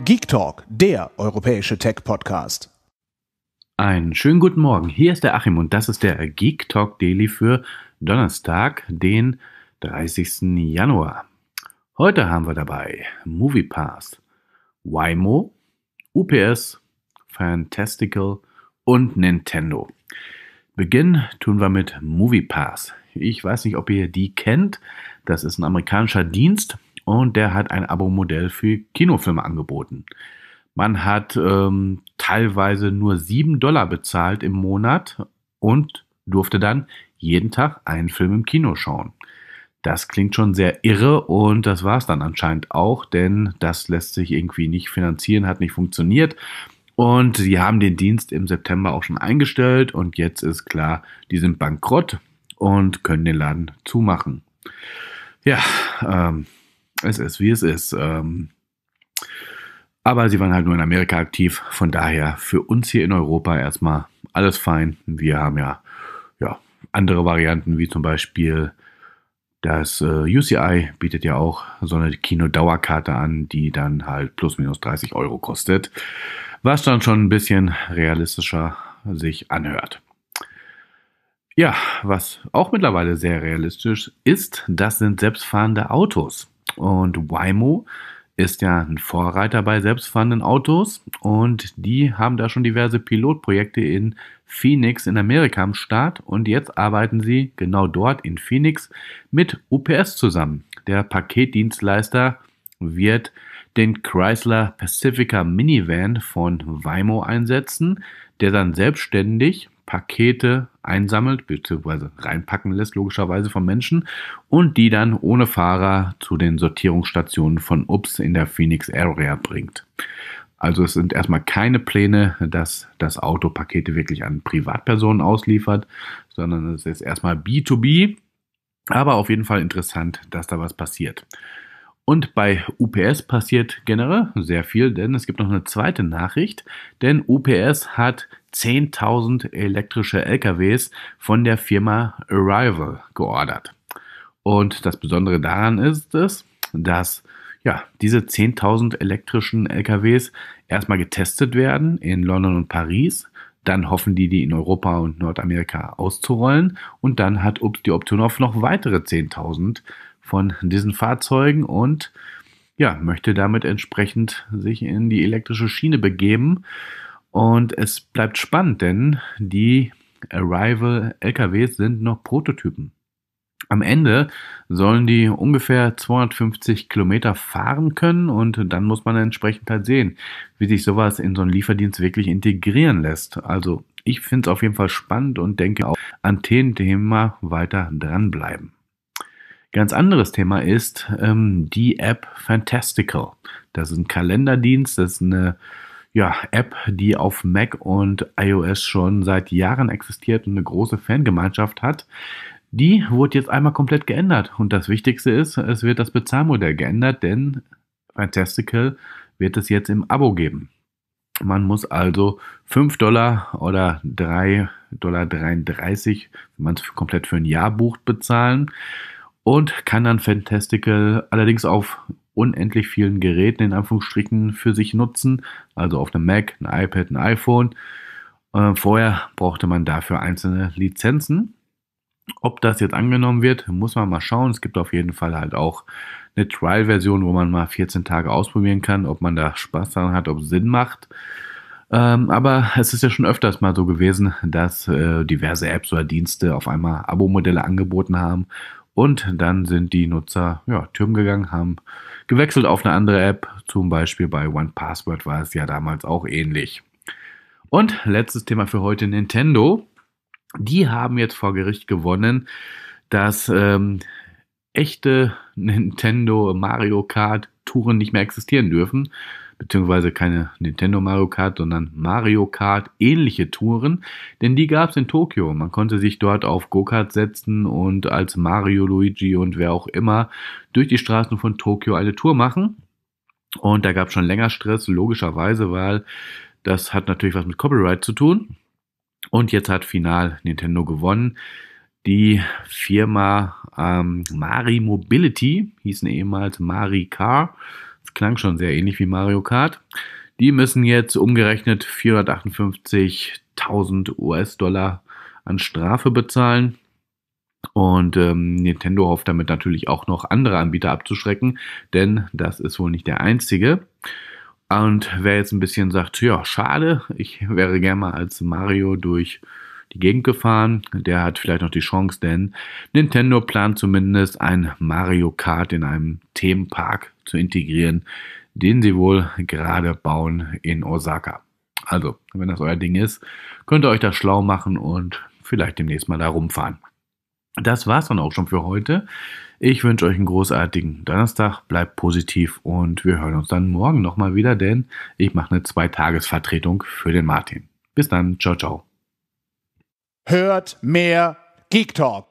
GeekTalk, der europäische Tech-Podcast. Einen schönen guten Morgen, hier ist der Achim und das ist der GeekTalk Daily für Donnerstag, den 30. Januar. Heute haben wir dabei MoviePass, Waymo, UPS, Fantastical und Nintendo. Beginnen tun wir mit MoviePass. Ich weiß nicht, ob ihr die kennt, das ist ein amerikanischer Dienst. Und der hat ein Abo-Modell für Kinofilme angeboten. Man hat teilweise nur $7 bezahlt im Monat und durfte dann jeden Tag einen Film im Kino schauen. Das klingt schon sehr irre und das war es dann anscheinend auch, denn das lässt sich irgendwie nicht finanzieren, hat nicht funktioniert. Und sie haben den Dienst im September auch schon eingestellt und jetzt ist klar, die sind bankrott und können den Laden zumachen. Ja, es ist, wie es ist. Aber sie waren halt nur in Amerika aktiv. Von daher für uns hier in Europa erstmal alles fein. Wir haben ja andere Varianten, wie zum Beispiel das UCI bietet ja auch so eine Kinodauerkarte an, die dann halt plus minus 30 Euro kostet. Was dann schon ein bisschen realistischer sich anhört. Ja, was auch mittlerweile sehr realistisch ist, das sind selbstfahrende Autos. Und Waymo ist ja ein Vorreiter bei selbstfahrenden Autos und die haben da schon diverse Pilotprojekte in Phoenix in Amerika am Start und jetzt arbeiten sie genau dort in Phoenix mit UPS zusammen. Der Paketdienstleister wird den Chrysler Pacifica Minivan von Waymo einsetzen, der dann selbstständig Pakete einsammelt bzw. reinpacken lässt, logischerweise von Menschen, und die dann ohne Fahrer zu den Sortierungsstationen von UPS in der Phoenix Area bringt. Also es sind erstmal keine Pläne, dass das Auto Pakete wirklich an Privatpersonen ausliefert, sondern es ist erstmal B2B, aber auf jeden Fall interessant, dass da was passiert. Und bei UPS passiert generell sehr viel, denn es gibt noch eine zweite Nachricht, denn UPS hat 10.000 elektrische LKWs von der Firma Arrival geordert. Und das Besondere daran ist es, dass diese 10.000 elektrischen LKWs erstmal getestet werden in London und Paris. Dann hoffen die in Europa und Nordamerika auszurollen. Und dann hat UPS die Option auf noch weitere 10.000 von diesen Fahrzeugen und möchte damit entsprechend sich in die elektrische Schiene begeben. Und es bleibt spannend, denn die Arrival LKWs sind noch Prototypen. Am Ende sollen die ungefähr 250 Kilometer fahren können und dann muss man entsprechend halt sehen, wie sich sowas in so einen Lieferdienst wirklich integrieren lässt. Also ich finde es auf jeden Fall spannend und denke auch an dem Thema weiter dranbleiben. Ganz anderes Thema ist die App Fantastical. Das ist ein Kalenderdienst, das ist eine App, die auf Mac und iOS schon seit Jahren existiert und eine große Fangemeinschaft hat. Die wurde jetzt einmal komplett geändert und das Wichtigste ist, es wird das Bezahlmodell geändert, denn Fantastical wird es jetzt im Abo geben. Man muss also $5 oder $3,33, wenn man es komplett für ein Jahr bucht, bezahlen und kann dann Fantastical allerdings auf unendlich vielen Geräten in Anführungsstrichen für sich nutzen, also auf einem Mac, einem iPad, einem iPhone. Vorher brauchte man dafür einzelne Lizenzen. Ob das jetzt angenommen wird, muss man mal schauen. Es gibt auf jeden Fall halt auch eine Trial-Version, wo man mal 14 Tage ausprobieren kann, ob man da Spaß daran hat, ob es Sinn macht. Aber es ist ja schon öfters mal so gewesen, dass diverse Apps oder Dienste auf einmal Abo-Modelle angeboten haben. Und dann sind die Nutzer türmen gegangen, haben gewechselt auf eine andere App. Zum Beispiel bei 1Password war es ja damals auch ähnlich. Und letztes Thema für heute, Nintendo. Die haben jetzt vor Gericht gewonnen, dass echte Nintendo Mario Kart Touren nicht mehr existieren dürfen. Beziehungsweise keine Nintendo Mario Kart, sondern Mario Kart ähnliche Touren, denn die gab es in Tokio. Man konnte sich dort auf Go-Kart setzen und als Mario, Luigi und wer auch immer durch die Straßen von Tokio eine Tour machen. Und da gab es schon länger Stress, logischerweise, weil das hat natürlich was mit Copyright zu tun. Und jetzt hat final Nintendo gewonnen. Die Firma Mari Mobility, hießen ehemals MariCar, klang schon sehr ähnlich wie Mario Kart. Die müssen jetzt umgerechnet 458.000 US-Dollar an Strafe bezahlen. Und Nintendo hofft damit natürlich auch noch andere Anbieter abzuschrecken, denn das ist wohl nicht der einzige. Und wer jetzt ein bisschen sagt, ja, schade, ich wäre gerne mal als Mario durch die Gegend gefahren, der hat vielleicht noch die Chance, denn Nintendo plant zumindest ein Mario Kart in einem Themenpark zu integrieren, den sie wohl gerade bauen in Osaka. Also, wenn das euer Ding ist, könnt ihr euch das schlau machen und vielleicht demnächst mal da rumfahren. Das war's dann auch schon für heute. Ich wünsche euch einen großartigen Donnerstag, bleibt positiv und wir hören uns dann morgen nochmal wieder, denn ich mache eine 2-Tages-Vertretung für den Martin. Bis dann, ciao, ciao. Hört mehr Geek Talk.